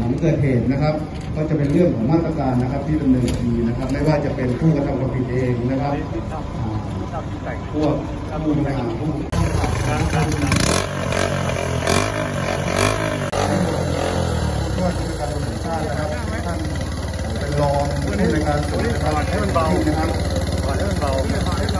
หลังเกิดเหตุนะครับก็จะเป็นเรื่องของมาตรการนะครับที่ดำเนินคดีนะครับไม่ว่าจะเป็นผู้กระทำความผิดเองนะครับพวกผู้บริหารผู้ว่าจะเป็นการสืบทอดนะครับท่านเป็นรองผู้ในการสืบทอดให้มันเบานะครับให้มันเบา